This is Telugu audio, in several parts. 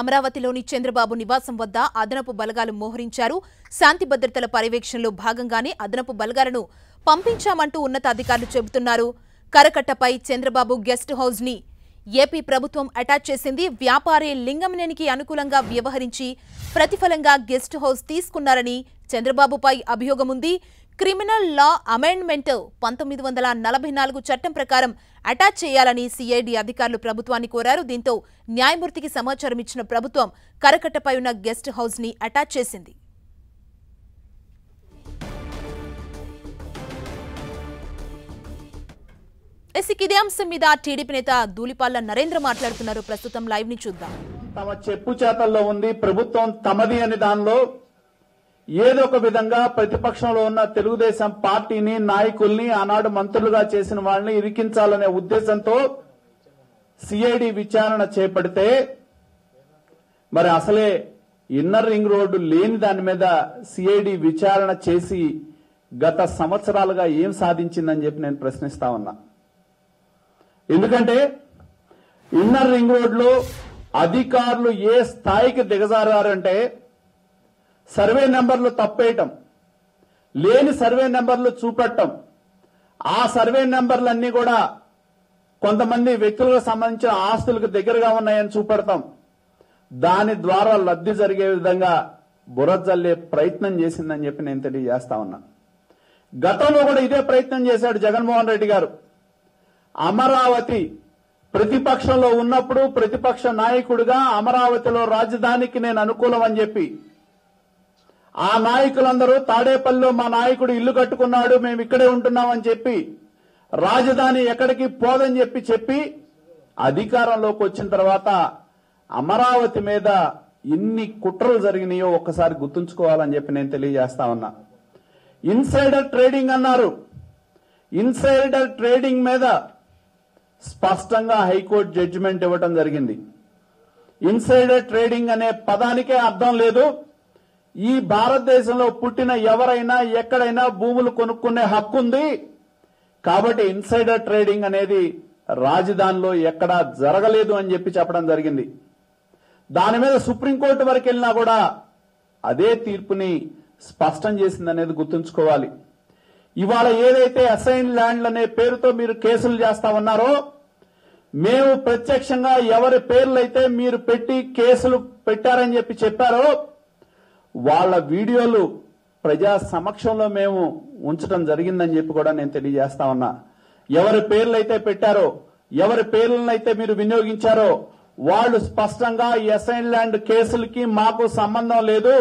అమరావతిలోని చంద్రబాబు నివాసం వద్ద అదనపు బలగాలు మోహరించారు. శాంతి భద్రతల పర్యవేక్షణలో భాగంగానే అదనపు బలగాలను పంపించామంటూ ఉన్నతాధికారులు చెబుతున్నారు. కరకట్టపై చంద్రబాబు గెస్ట్ హౌస్ ని ఏపీ ప్రభుత్వం అటాచ్ చేసింది. వ్యాపారి లింగంనేనికి అనుకూలంగా వ్యవహరించి ప్రతిఫలంగా గెస్ట్ హౌస్ తీసుకున్నారని చంద్రబాబుపై అభియోగం ఉంది. క్రిమినల్ లా అమెండ్మెంట్ 1944 చట్టం ప్రకారం అటాచ్ చేయాలని సిఐడి అధికారులు ప్రభుత్వాన్ని కోరారు. దీంతో న్యాయమూర్తికి సమాచారం ఇచ్చిన ప్రభుత్వం కరకట్టపై ఉన్న గెస్ట్ హౌస్ ని అటాచ్ చేసింది. ఇదే అంశం మీద టీడీపీ నేత ధూళిపాళ్ల నరేంద్ర మాట్లాడుతున్నారు. ప్రస్తుతం లైవ్ ని చూద్దాం. తమ చెప్పు చేతల్లో ఉంది ప్రభుత్వం, తమది అనే దానిలో ఏదో ఒక విధంగా ప్రతిపక్షంలో ఉన్న తెలుగుదేశం పార్టీని, నాయకుల్ని, ఆనాడు మంత్రులుగా చేసిన వాళ్ళని ఇరికించాలనే ఉద్దేశంతో సిఐడి విచారణ చేపడితే, మరి అసలే ఇన్నర్ రింగ్ రోడ్డు లేని దాని మీద సిఐడి విచారణ చేసి గత సంవత్సరాలుగా ఏం సాధించిందని చెప్పి నేను ప్రశ్నిస్తా ఉన్నా. ఎందుకంటే ఇన్నర్ రింగ్ రోడ్లో అధికారులు ఏ స్థాయికి దిగజారారంటే సర్వే నెంబర్లు తప్పేయటం, లేని సర్వే నెంబర్లు చూపెట్టడం, ఆ సర్వే నెంబర్లన్నీ కూడా కొంతమంది వ్యక్తులకు సంబంధించిన ఆస్తులకు దగ్గరగా ఉన్నాయని చూపెడతాం, దాని ద్వారా లబ్ధి జరిగే విధంగా బురజల్లే ప్రయత్నం చేసిందని చెప్పి నేను తెలియజేస్తా ఉన్నా. గతంలో కూడా ఇదే ప్రయత్నం చేశాడు జగన్మోహన్ రెడ్డి గారు. అమరావతి ప్రతిపక్షంలో ఉన్నప్పుడు ప్రతిపక్ష నాయకుడిగా అమరావతిలో రాజధానికి నేను అనుకూలం అని చెప్పి ఆ నాయకులందరూ తాడేపల్లిలో మా నాయకుడు ఇల్లు కట్టుకున్నాడు, మేము ఇక్కడే ఉంటున్నామని చెప్పి రాజధాని ఎక్కడికి పోదని చెప్పి అధికారంలోకి వచ్చిన తర్వాత అమరావతి మీద ఎన్ని కుట్రలు జరిగినాయో ఒక్కసారి గుర్తుంచుకోవాలని చెప్పి నేను తెలియజేస్తా ఉన్నా. ఇన్సైడర్ ట్రేడింగ్ అన్నారు. ఇన్సైడర్ ట్రేడింగ్ మీద స్పష్టంగా హైకోర్టు జడ్జిమెంట్ ఇవ్వడం జరిగింది. ఇన్సైడర్ ట్రేడింగ్ అనే పదానికే అర్థం లేదు. ఈ భారతదేశంలో పుట్టిన ఎవరైనా ఎక్కడైనా భూములు కొనుక్కునే హక్కు ఉంది. కాబట్టి ఇన్సైడర్ ట్రేడింగ్ అనేది రాజధానిలో ఎక్కడా జరగలేదు అని చెప్పి చెప్పడం జరిగింది. దాని మీద సుప్రీంకోర్టు వరకు వెళ్ళినా కూడా అదే తీర్పుని స్పష్టం చేసిందనేది గుర్తుంచుకోవాలి. ఇవాళ ఏదైతే అసైన్ ల్యాండ్లు అనే పేరుతో మీరు కేసులు చేస్తా ఉన్నారో, మేము ప్రత్యక్షంగా ఎవరి పేర్లైతే మీరు పెట్టి కేసులు పెట్టారని చెప్పి చెప్పారో వాళ్ళ వీడియోలు ప్రజా సమక్షంలో మేము ఉంచడం జరిగిందని చెప్పి కూడా నేను తెలియజేస్తా ఉన్నా. ఎవరి పేర్లైతే పెట్టారో, ఎవరి పేర్లనైతే మీరు వినియోగించారో వాళ్ళు స్పష్టంగా అసైన్ ల్యాండ్ కేసులకి మాకు సంబంధం లేదు,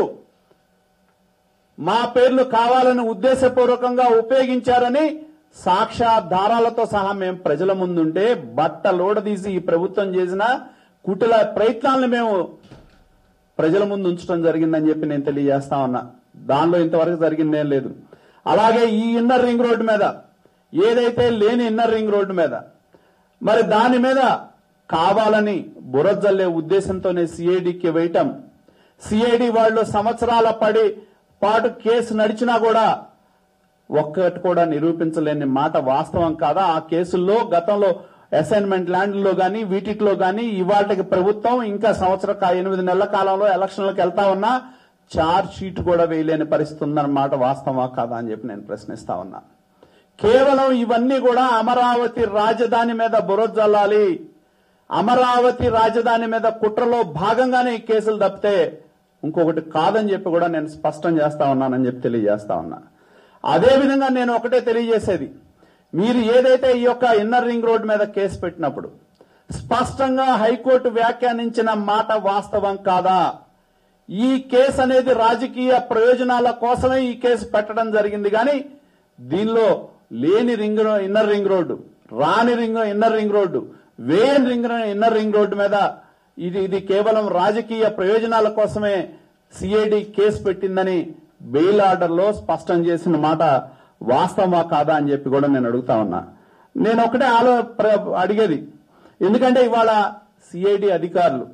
మా పేర్లు కావాలని ఉద్దేశపూర్వకంగా ఉపయోగించారని సాక్ష్యాధారాలతో సహా మేము ప్రజల ముందుంటే బట్టలోడదీసి ఈ ప్రభుత్వం చేసిన కుటిల ప్రయత్నాలను మేము ప్రజల ముందు ఉంచడం జరిగిందని చెప్పి నేను తెలియజేస్తా ఉన్నా. దానిలో ఇంతవరకు జరిగిందేం లేదు. అలాగే ఈ ఇన్నర్ రింగ్ రోడ్డు మీద ఏదైతే లేని ఇన్నర్ రింగ్ రోడ్డు మీద మరి దాని మీద కావాలని బురజల్లే ఉద్దేశంతోనే సిఐడికి వేయటం, సిఐడి వాళ్ళు సంవత్సరాల పాటు కేసు నడిచినా కూడా ఒక్కటి కూడా నిరూపించలేని మాట వాస్తవం కాదా? ఆ కేసుల్లో గతంలో అసైన్మెంట్ ల్యాండ్లో కానీ వీటిలో కానీ ఇవాళకి ప్రభుత్వం ఇంకా సంవత్సర 8 నెలల కాలంలో ఎలక్షన్లకు వెళ్తా ఉన్నా ఛార్జ్ షీట్ కూడా వేయలేని పరిస్థితి ఉందన్నమాట వాస్తవమా కాదా అని చెప్పి నేను ప్రశ్నిస్తా ఉన్నా. కేవలం ఇవన్నీ కూడా అమరావతి రాజధాని మీద బురజల్లాలి, అమరావతి రాజధాని మీద కుట్రలో భాగంగానే ఈ కేసులు తప్పితే ఇంకొకటి కాదని చెప్పి కూడా నేను స్పష్టం చేస్తా ఉన్నానని చెప్పి తెలియజేస్తా ఉన్నా. అదేవిధంగా నేను ఒకటే తెలియజేసేది, మీరు ఏదైతే ఈ యొక్క ఇన్నర్ రింగ్ రోడ్ మీద కేసు పెట్టినప్పుడు స్పష్టంగా హైకోర్టు వ్యాఖ్యానించిన మాట వాస్తవం కాదా? ఈ కేసు అనేది రాజకీయ ప్రయోజనాల కోసమే ఈ కేసు పెట్టడం జరిగింది కానీ దీనిలో లేని ఇన్నర్ రింగ్ రోడ్డు, రాని ఇన్నర్ రింగ్ రోడ్డు, వేయని ఇన్నర్ రింగ్ రోడ్డు మీద ఇది కేవలం రాజకీయ ప్రయోజనాల కోసమే సిఐడి కేసు పెట్టిందని బెయిల్ ఆర్డర్లో స్పష్టం చేసిన మాట వాస్తవమా కాదా అని చెప్పి కూడా నేను అడుగుతా ఉన్నా. నేను ఒకటే అడిగేది, ఎందుకంటే ఇవాళ సిఐడి అధికారులు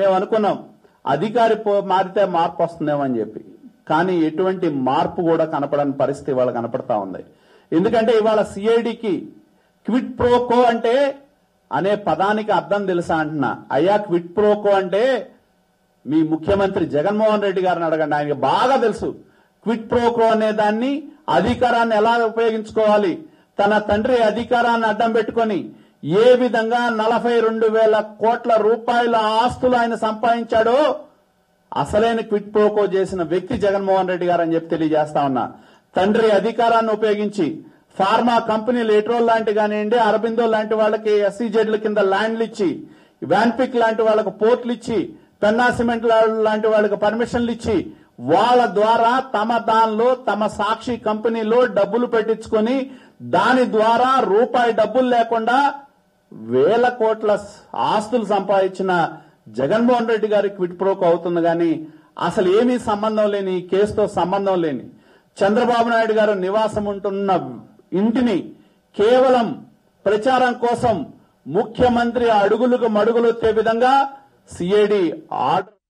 మేము అనుకున్నాం అధికారి మారితే మార్పు వస్తుందేమో అని చెప్పి, కానీ ఎటువంటి మార్పు కూడా కనపడని పరిస్థితి ఇవాళ కనపడతా ఉంది. ఎందుకంటే ఇవాళ సిఐడికి క్విట్ ప్రో కో అంటే అనే పదానికి అర్థం తెలుసా అంటున్నా. అయ్యా క్విట్ ప్రోకో అంటే మీ ముఖ్యమంత్రి జగన్మోహన్ రెడ్డి గారిని అడగండి, ఆయనకి బాగా తెలుసు. క్విట్ ప్రోకో అనే దాన్ని అధికారాన్ని ఎలా ఉపయోగించుకోవాలి, తన తండ్రి అధికారాన్ని అడ్డం పెట్టుకొని ఏ విధంగా 42,000 కోట్ల రూపాయల ఆస్తులు ఆయన సంపాదించాడో అసలైన క్విట్ ప్రోకో చేసిన వ్యక్తి జగన్మోహన్ రెడ్డి గారు అని చెప్పి తెలియజేస్తా ఉన్నా. తండ్రి అధికారాన్ని ఉపయోగించి ఫార్మా కంపెనీలు ఎట్రోల్ లాంటి కానివ్వండి, అరబిందో లాంటి వాళ్ళకి ఎస్సీజెడ్ల కింద ల్యాండ్లు ఇచ్చి, వ్యాన్పిక్ లాంటి వాళ్ళకు పోర్ట్లు ఇచ్చి, పెన్నా సిమెంట్ లాంటి వాళ్ళకి పర్మిషన్లు ఇచ్చి, వాళ్ళ ద్వారా తమ దానిలో తమ సాక్షి కంపెనీలో డబ్బులు పెట్టించుకొని దాని ద్వారా రూపాయి డబ్బులు లేకుండా 1,000 కోట్ల ఆస్తులు సంపాదించిన జగన్మోహన్ రెడ్డి గారి క్విట్ ప్రోకో అవుతుంది. కానీ అసలు ఏమీ సంబంధం లేని కేసుతో సంబంధం లేని చంద్రబాబు నాయుడు గారు నివాసం ఉంటున్న ఇంటిని కేవలం ప్రచారం కోసం ముఖ్యమంత్రి అడుగులకు మడుగులొచ్చే విధంగా సిఐడి ఆర్డర్